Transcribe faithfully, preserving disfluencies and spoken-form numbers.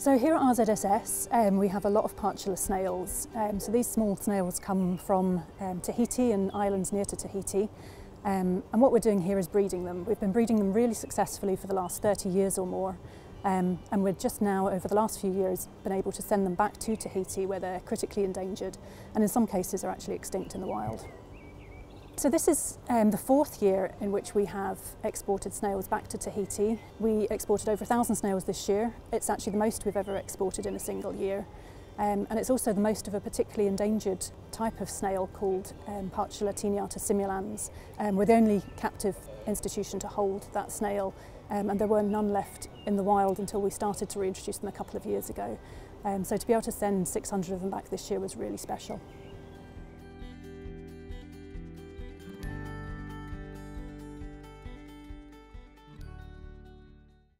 So here at R Z S S um, we have a lot of Partula snails. Um, so these small snails come from um, Tahiti and islands near to Tahiti. Um, and what we're doing here is breeding them. We've been breeding them really successfully for the last thirty years or more. Um, and we're just now, over the last few years, been able to send them back to Tahiti where they're critically endangered and in some cases are actually extinct in the wild. So this is um, the fourth year in which we have exported snails back to Tahiti. We exported over one thousand snails this year. It's actually the most we've ever exported in a single year. Um, and it's also the most of a particularly endangered type of snail called um, Partula tiniata simulans. Um, we're the only captive institution to hold that snail, um, and there were none left in the wild until we started to reintroduce them a couple of years ago. Um, so to be able to send six hundred of them back this year was really special.